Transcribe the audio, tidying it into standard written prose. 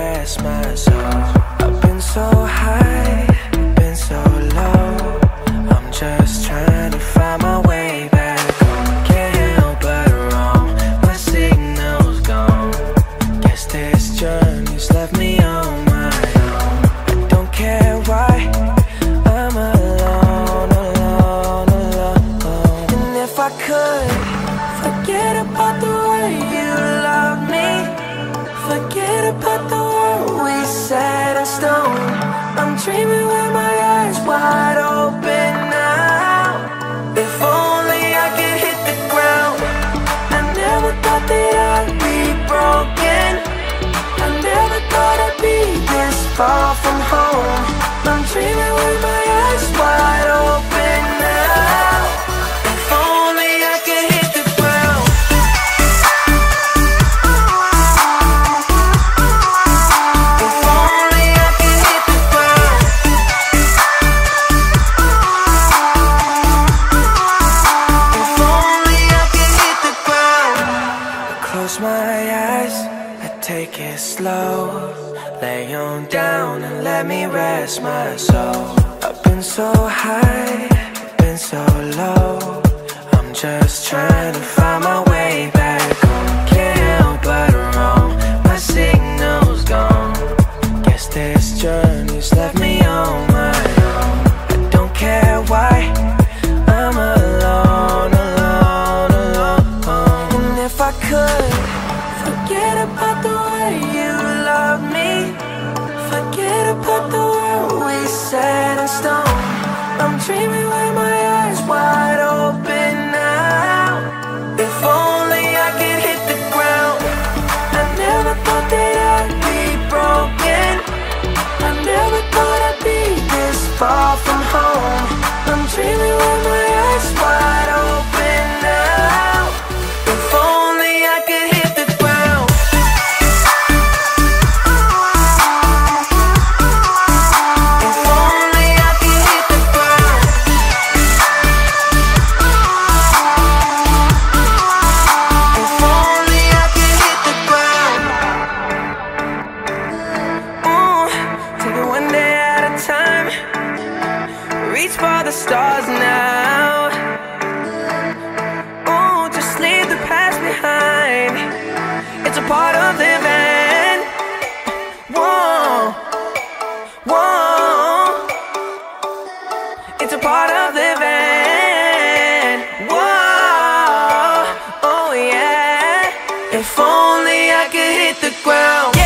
rest my soul. I've been so high, been so low, I'm just trying to find my way back home. Can't help but roam, my signal's gone. Guess this journey's left me on my own. I don't care why I'm alone, alone, alone. And if I could forget about the way you loved me, forget about the world we set in stone. I'm dreaming with my eyes wide open now. If only I could hit the ground. I never thought that I'd be broken. I never thought I'd be this far from home. I'm dreaming with my eyes wide open now. If only I could hit the ground. If only I could hit the ground. If only I could hit the ground. I close my eyes, I take it slow. Lay on down and let me rest my soul. I've been so high, been so low, I'm just trying to find my way back home. Can't help but roam, my signal's gone. Guess this journey's left me on my own. I don't care why I'm alone, alone, alone. And if I could forget about the way you love me, forget about the world we set in stone. I'm dreaming with my eyes wide open now. If only I could hit the ground. I never thought that I'd be broken. I never thought I'd be this far from home. I'm dreaming with my eyes wide open now. If only I could hit the ground. Reach for the stars now. Oh, just leave the past behind. It's a part of living. Whoa, whoa. It's a part of living. Whoa, oh yeah. If only I could hit the ground.